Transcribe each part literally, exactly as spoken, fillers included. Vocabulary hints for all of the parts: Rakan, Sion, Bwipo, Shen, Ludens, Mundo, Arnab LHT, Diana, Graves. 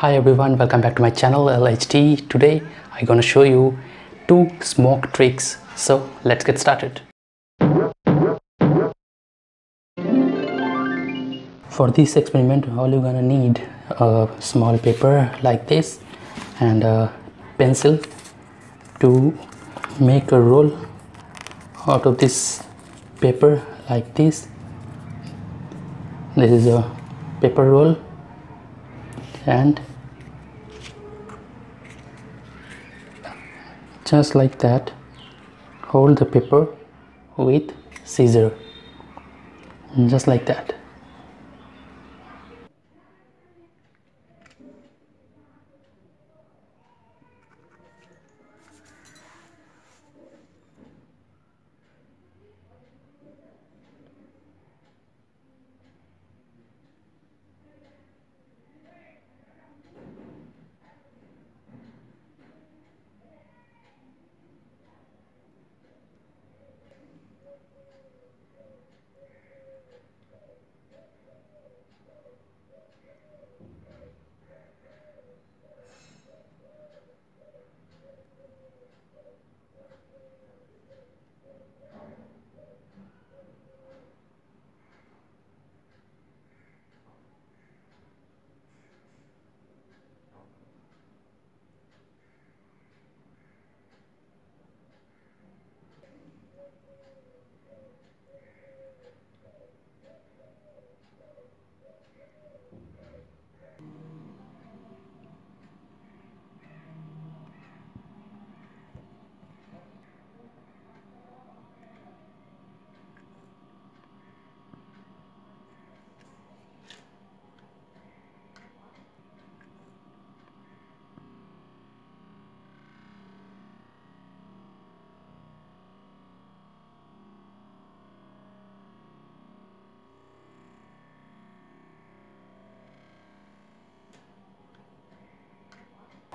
Hi everyone, welcome back to my channel L H T. Today I'm gonna show you two smoke tricks, so let's get started. For this experiment, all you're gonna need a small paper like this and a pencil to make a roll out of this paper like this. This is a paper roll, and just like that, hold the paper with scissor, just like that.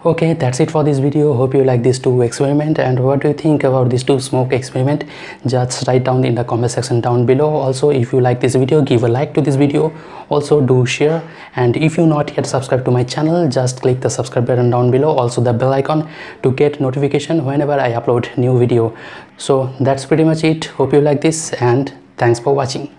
Okay, that's it for this video. Hope you like these two experiments, and what do you think about these two smoke experiment? Just write down in the comment section down below. Also, if you like this video, give a like to this video. Also do share, and if you're not yet subscribed to my channel, just click the subscribe button down below, also the bell icon, to get notification whenever I upload new video. So that's pretty much it. Hope you like this, and thanks for watching.